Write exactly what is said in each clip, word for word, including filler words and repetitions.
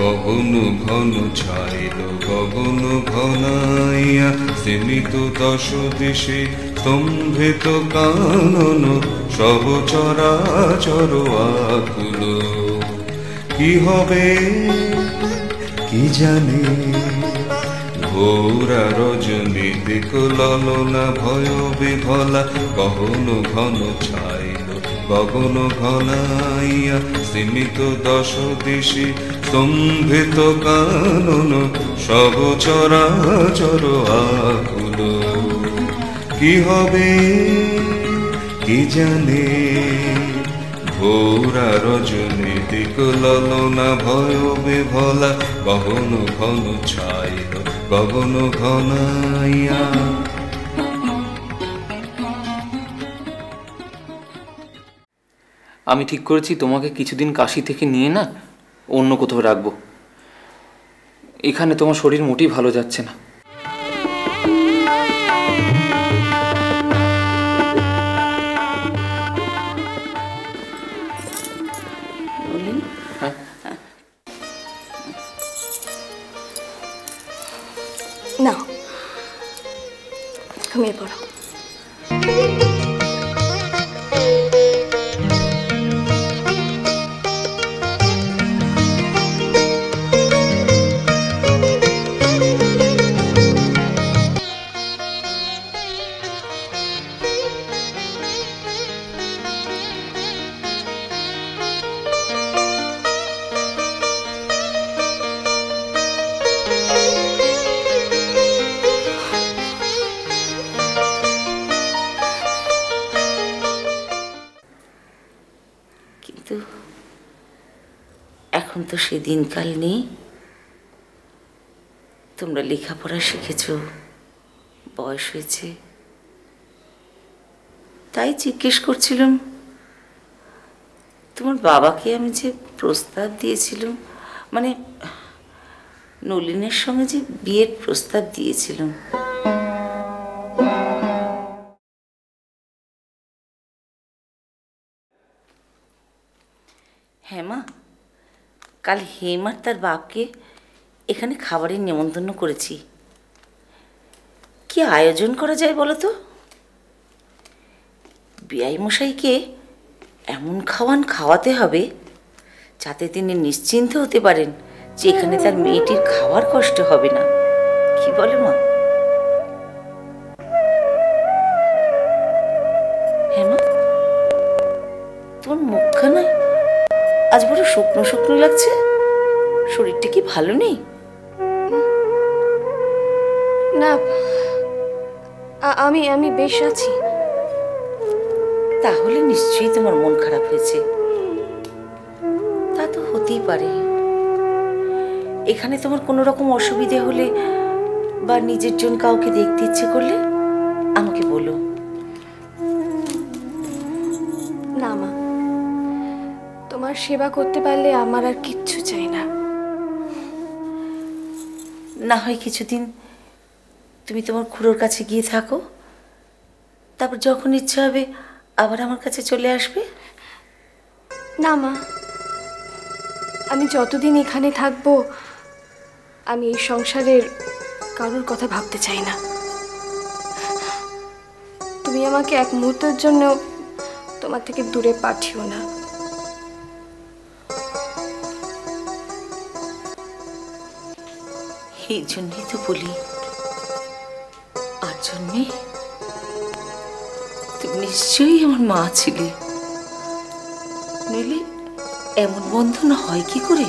গগন ঘন ছাইল গগন ঘনাইয়া সীমিত দশ দিশে স্তম্ভিত কানন সব চরাচর আকুল। কি হবে কি জানে ঘোরা রজনী দিক ললনা ভয় বিভলা গহন ঘন ছাইল গগন ঘনাইয়া সীমিত দশ দিশি সম্ভিত কানন সব চরাচর আকুল। কি হবে কি জানে ঘোরা রজনী দিক ললনা ভয় বিভলা গহন ঘন ছাইল গগন ঘনাইয়া। আমি ঠিক করেছি তোমাকে কিছুদিন কাশি থেকে নিয়ে না অন্য কোথাও রাখবো, এখানে তোমার শরীর মোটেই ভালো যাচ্ছে না। নাও ঘুমিয়ে পড়ো। এখন তো সেই দিনকাল নেই, তোমরা লেখাপড়া শিখেছ, বয়স হয়েছে, তাই জিজ্ঞেস করছিলাম তোমার বাবাকে আমি যে প্রস্তাব দিয়েছিলাম, মানে নলিনের সঙ্গে যে বিয়ের প্রস্তাব দিয়েছিলাম, হেমা কাল হেমার তার বাপকে এখানে খাবারের নিমন্ত্রণ করেছি, কি আয়োজন করা যায় বলো তো? বিআই মশাইকে এমন খাওয়ান খাওয়াতে হবে যাতে তিনি নিশ্চিন্ত হতে পারেন যে এখানে তার মেয়েটির খাওয়ার কষ্ট হবে না, কি বলে মা? হেমা তোর মুখখানা আজ বড় শুকনো শুকনো লাগছে, শরীরটা কি ভালো নেই? না আমি আমি বেশ আছি। তাহলে নিশ্চয়ই তোমার মন খারাপ হয়েছে, তা তো হতেই পারে। এখানে তোমার কোনো রকম অসুবিধে হলে বা নিজের জন্য কাউকে দেখতে ইচ্ছে করলে আমাকে বলো। না মা, তোমার সেবা করতে পারলে আমার আর কিচ্ছু চাই না। না হয় কিছুদিন তুমি তোমার খুড়োর কাছে গিয়ে থাকো, তারপর যখন ইচ্ছে হবে আবার আমার কাছে চলে আসবে। না মা, আমি যতদিন এখানে থাকবো আমি এই সংসারের কারোর কথা ভাবতে চাই না। তুমি আমাকে এক মুহূর্তের জন্য তোমার থেকে দূরে পাঠিও না। এই জন্যই তো বলি, আর জন্যে তুমি নিশ্চয়ই আমার মা ছিলে, নইলে এমন বন্ধন হয় কি করে?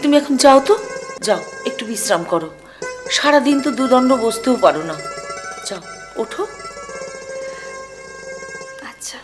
তুমি এখন যাও তো, যাও একটু বিশ্রাম করো, সারাদিন তো দুদণ্ড বসতেও পারো না, যাও ওঠো। আচ্ছা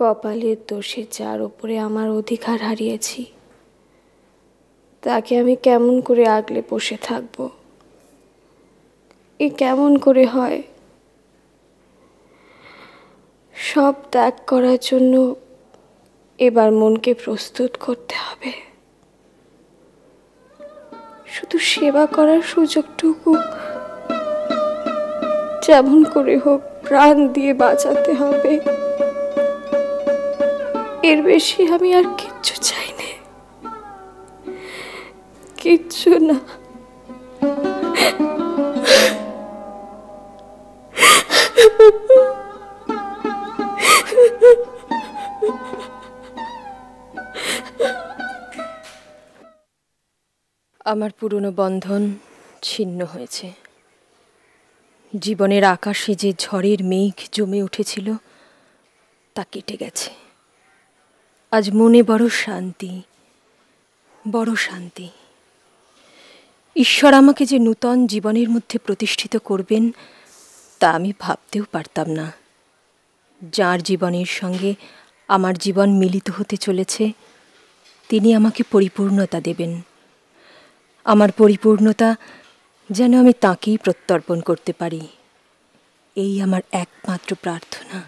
কপালের দোষে যার ওপরে আমার অধিকার হারিয়েছি তাকে আমি কেমন করে আগলে বসে থাকব? এ কেমন করে হয়? সব ত্যাগ করার জন্য এবার মনকে প্রস্তুত করতে হবে। শুধু সেবা করার সুযোগটুকু যেমন করে হোক প্রাণ দিয়ে বাঁচাতে হবে। এর বেশি আমি আর কিচ্ছু চাই না, কিচ্ছু না। আমার পুরনো বন্ধন ছিন্ন হয়েছে। জীবনের আকাশে যে ঝড়ের মেঘ জমে উঠেছিল তা কেটে গেছে। আজ মনে বড় শান্তি, বড় শান্তি। ঈশ্বর আমাকে যে নূতন জীবনের মধ্যে প্রতিষ্ঠিত করবেন তা আমি ভাবতেও পারতাম না। যার জীবনের সঙ্গে আমার জীবন মিলিত হতে চলেছে তিনি আমাকে পরিপূর্ণতা দেবেন। আমার পরিপূর্ণতা যেন আমি তাঁকেই প্রত্যর্পণ করতে পারি, এই আমার একমাত্র প্রার্থনা।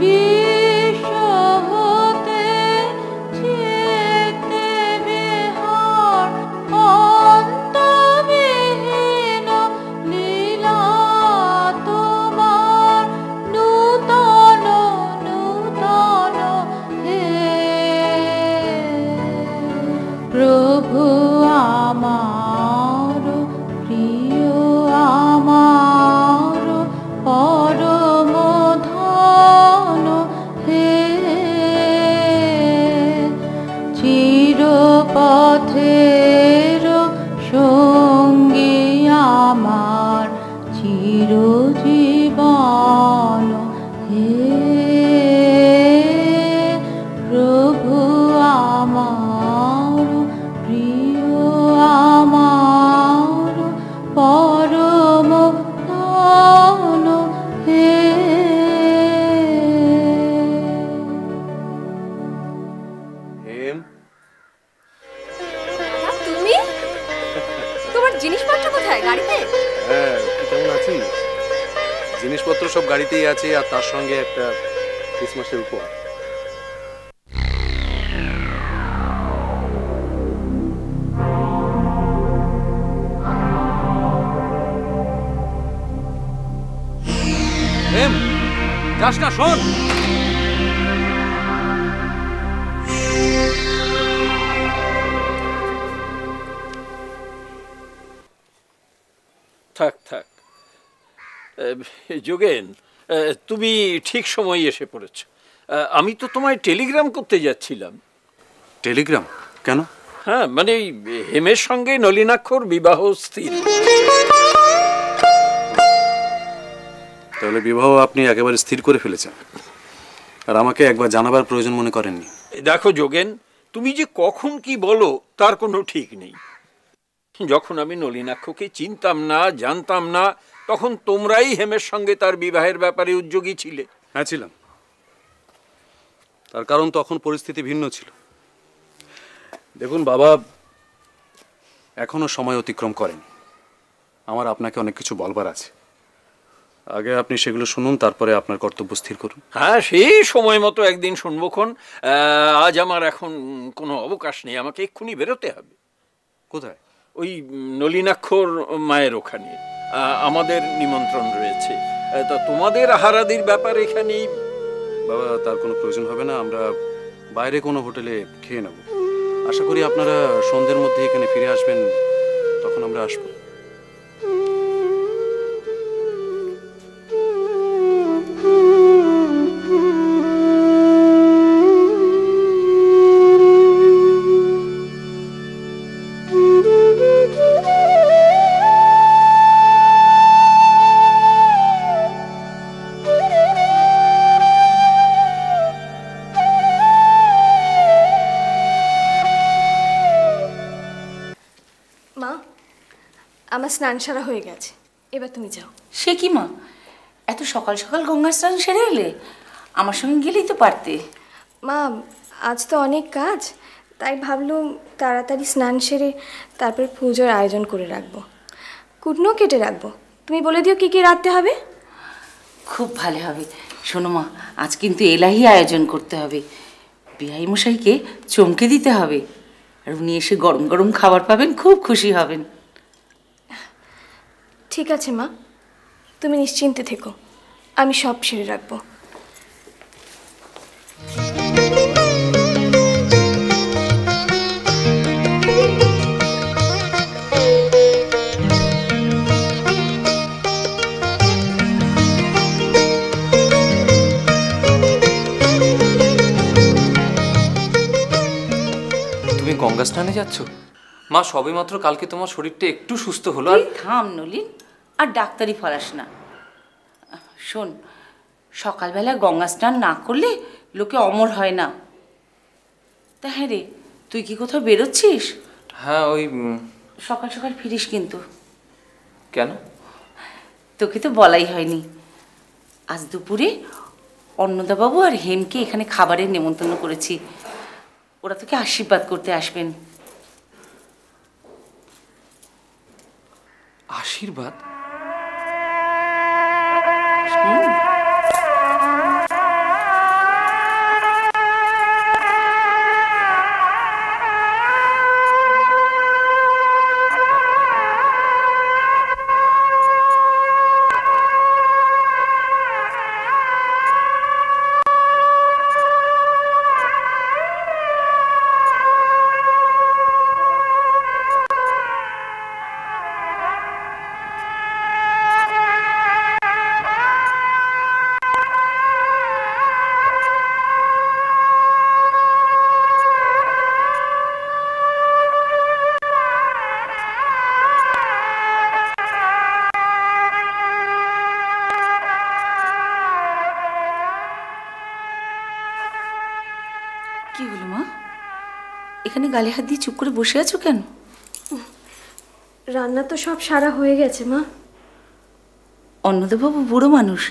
Be কোথায়? গাড়িতে? হ্যাঁ, কেমন আছেন? জিনিসপত্র সব গাড়িতেই আছে আর তার সঙ্গে একটা ক্রিসমাসের উপহার। এম, যাস না, শোন। থাক থাক, যোগেন তুমি ঠিক সময় এসে পড়েছ। আমি তো তোমায় টেলিগ্রাম করতে যাচ্ছিলাম। টেলিগ্রাম কেন? হ্যাঁ, মানে হেমের সঙ্গে নলিনাক্ষর বিবাহ স্থির। তাহলে বিবাহ আপনি একেবারে স্থির করে ফেলেছেন আর আমাকে একবার জানাবার প্রয়োজন মনে করেননি? দেখো যোগেন, তুমি যে কখন কি বলো তার কোনো ঠিক নেই। যখন আমি নলিনাক্ষকে চিনতাম না, জানতাম না, তখন তোমরাই হেমের সঙ্গে তার বিবাহের ব্যাপারে উদ্যোগী ছিলে। হ্যাঁ ছিলাম, তার কারণ তখন পরিস্থিতি ভিন্ন ছিল। দেখুন বাবা, এখনো সময় অতিক্রম করেনি, আমার আপনাকে অনেক কিছু বলবার আছে। আগে আপনি সেগুলো শুনুন, তারপরে আপনার কর্তব্য স্থির করুন। হ্যাঁ, সেই সময় মতো একদিন শুনবোখন। আজ আমার এখন কোনো অবকাশ নেই, আমাকে এক্ষুনি বেরোতে হবে। কোথায়? ওই নলিনাক্ষর মায়ের ওখানে আমাদের নিমন্ত্রণ রয়েছে। তা তোমাদের আহারাদির ব্যাপার এখানেই। বাবা, তার কোনো প্রয়োজন হবে না, আমরা বাইরে কোনো হোটেলে খেয়ে নেব। আশা করি আপনারা সন্ধ্যের মধ্যে এখানে ফিরে আসবেন, তখন আমরা আসবো। স্নান সারা হয়ে গেছে, এবার তুমি যাও। সে কি মা, এত সকাল সকাল গঙ্গার স্নান সেরে এলে? আমার সঙ্গে গেলেই তো পারতে। মা, আজ তো অনেক কাজ, তাই ভাবলুম তাড়াতাড়ি স্নান সেরে তারপর পুজোর আয়োজন করে রাখবো, কুটনো কেটে রাখবো। তুমি বলে দিও কি কি রাখতে হবে। খুব ভালো হবে। শোনো মা, আজ কিন্তু এলাহি আয়োজন করতে হবে। বিহাই মশাইকে চমকে দিতে হবে, আর উনি এসে গরম গরম খাবার পাবেন, খুব খুশি হবেন। ঠিক আছে মা, তুমি নিশ্চিন্তে থেকো, আমি সব সেরে রাখবো। তুমি গঙ্গা স্নানে যাচ্ছ? মা, সবে মাত্র কালকে তোমার শরীরটা একটু সুস্থ হলো। আর থাম নলিন, আর ডাক্তারি ফলাস না। শোন, সকালবেলা গঙ্গা স্নান না করলে লোকে অমর হয় না। তা হ্যাঁ রে, তুই কি কোথাও বেরোচ্ছিস? হ্যাঁ, ওই সকাল সকাল ফিরিস কিন্তু। কেন? তোকে তো বলাই হয়নি, আজ দুপুরে অন্নদাবাবু আর হেমকে এখানে খাবারের নেমন্তন্ন করেছি। ওরা তোকে আশীর্বাদ করতে আসবেন। আশীর্বাদ? গালে হাত দিয়ে চুপ করে বসে আছো কেন? রান্না তো সব সারা হয়ে গেছে মা। অন্নদাবাবু বুড়ো মানুষ,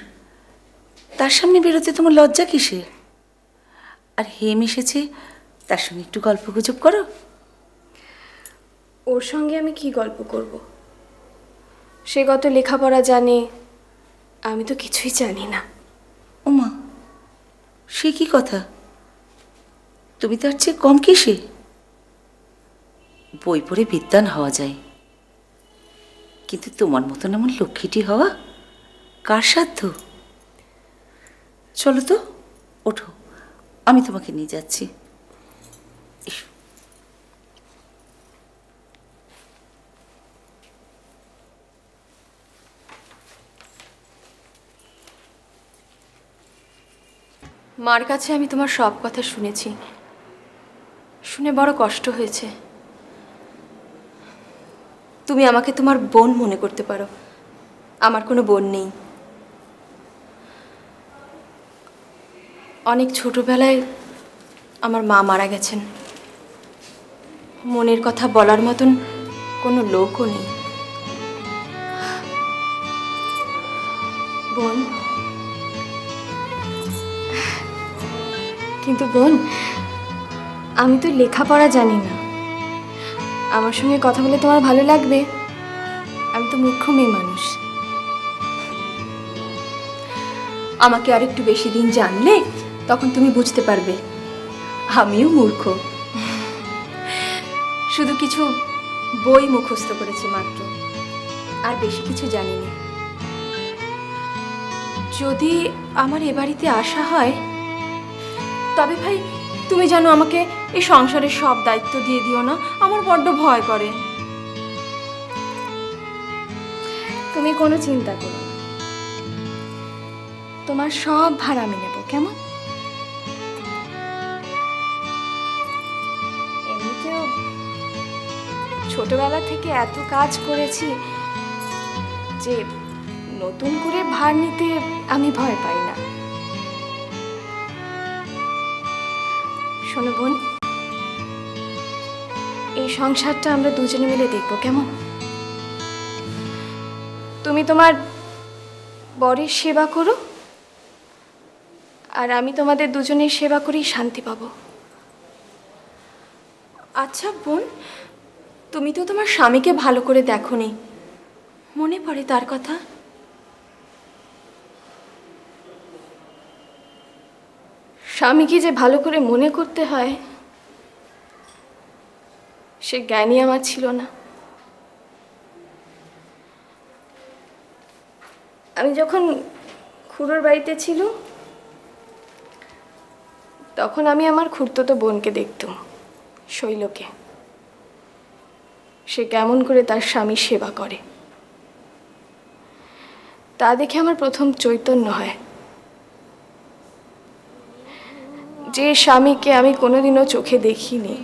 তার সামনে বেরোতে তোমার লজ্জা কিসের? আর হেম এসেছে, তার সঙ্গে একটু গল্প গুজব করো। ওর সঙ্গে আমি কি গল্প করব? से कत लेखापड़ा जाने आमी तो किछुई जानी ना। उमा से कि कथा तुमी तार चेये कम किसे? बई पड़े विद्वान हवा जाए किन्तु तोमार मतन एमन लक्ष्मीटी हवा कार साध्य। चलो तो ओठो आमी तोमाके निये जाच्छि। मार काछे आमी तोमार सब कथा शुनेछि, शुने बड़ कष्ट हयेछे। तुमी आमाके तोमार बोन मने करते पारो, आमार कोनो बोन नेई। अनेक छोटोबेलाय आमार मा मारा गेछेन, मनेर कथा बलार मतन कोनो लोकओ नेई। बोन किन्तु बोन आमी तो लेखा पढ़ा जानी ना, आमार संगे कथा बोले तुम्हार भालो लागबे? आमी तो मूर्ख मेये मानुष, आमाके आर एकटु बेशी दिन जानले तखन तुमी बुझते पारबे आमिओ मूर्ख। शुधु किछु बोई मुखस्थ करेछि मात्र, आर बेशी किछु जानि ना। जोदि आमार ए बाड़िते आशा हय तबे भाई तुमी जानो आमाके ए संसारे सब दायित्व दिए दिओ ना, आमार बड्ड भय करे। तुमी कोनो चिंता करो ना, तोमार सब भार आमि नेब केमन? एमनितेओ छोटोबेला थेके एत काज करेछि जे नतुन करे भार निते आमि भय पाई ना। शोनो बोन ए संसारटा आमरा दुजने मिले देखबो केमन? तुमी तोमार बरेर सेवा करो आर आमी तोमादेर दुजनेर सेवा करेई शांति पाबो। अच्छा बोन तुमी तो तोमार स्वामीके भालो करे देखोनि, मने पड़े तार कथा? स्वामी की जे भालो करे मने करते हय से ज्ञानी आमार छिलो ना। आमी जखन खुड़ोर बाड़ीते छिलाम तखन आमी आमार खुड़तो बोनके देखताम शैलके, से केमन करे तार स्वामी सेवा करे ता देखे आमार प्रथम चैतन्य हय। जे स्वामी के आमी कोनोदिनो चोखे देखिनी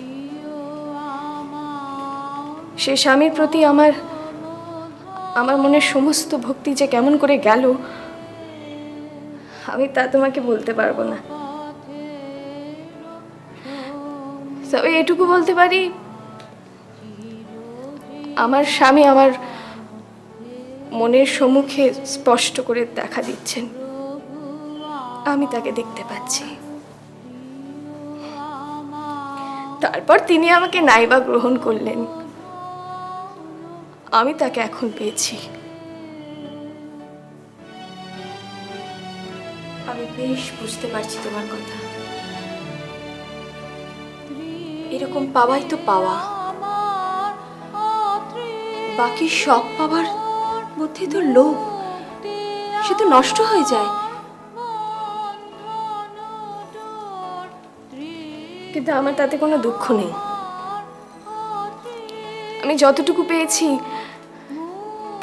से स्वामीर प्रति आमार आमार मने समस्त भक्ति जे केमन करे गेल आमी ता तोमाके बोलते पारबो ना। তবে এটুকু বলতে পারি আমার স্বামী আমার মনের সম্মুখে স্পষ্ট করে দেখা দিচ্ছেন, আমি তাকে দেখতে পাচ্ছি। তারপর তিনি আমাকে নাইবা গ্রহণ করলেন, আমি তাকে এখন পেয়েছি। আমি বেশ বুঝতে পারছি তোমার কথা, এরকম পাওয়াই তো পাওয়া, বাকি সব পাওয়ার মধ্যে তো লোভ সে তো নষ্ট হয়ে যায়। কিন্তু আমার তাতে কোনো দুঃখ নেই, আমি যতটুকু পেয়েছি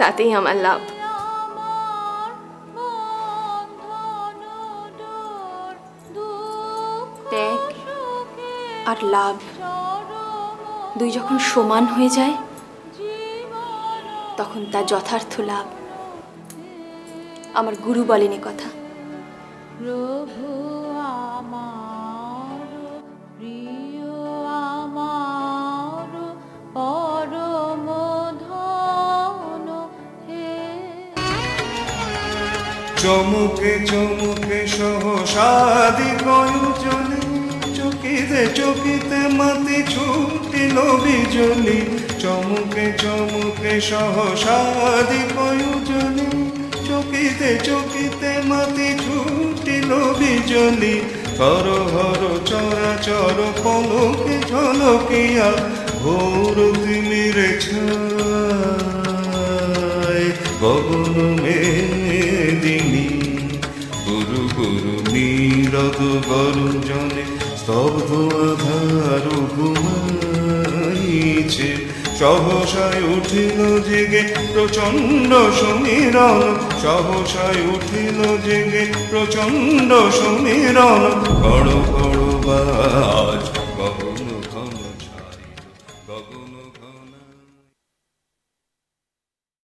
তাতেই আমার লাভ। ত্যাগ আর লাভ দুই যখন সমান হয়ে যায় তখন তা যথার্থ লাভ। আমার গুরু বলেন এই কথা। চমুকে চমুকে সহসাদি কয়জনে চোখ চকিতে চকিতে মাতি ছুটিল বিজলি, চমকে চমকে সহসা দীপ উজ্জ্বলি। চকিতে চকিতে মাতি ছুটিল বিজলি, হর হর চরাচর পলকে ঝলকিয়া ভোর তিমির ছায়। গগন মেদিনী গুরু গুরু নীরদ গরুজনে স্তব্ধ আধার ঘুমাইছে। সহসায় উঠিল জেগে প্রচণ্ড সমীরণ, সহসায় উঠিল জেগে প্রচণ্ড সমীরণ। বড় বড় বাজ গগন ঘন ছাই গগন।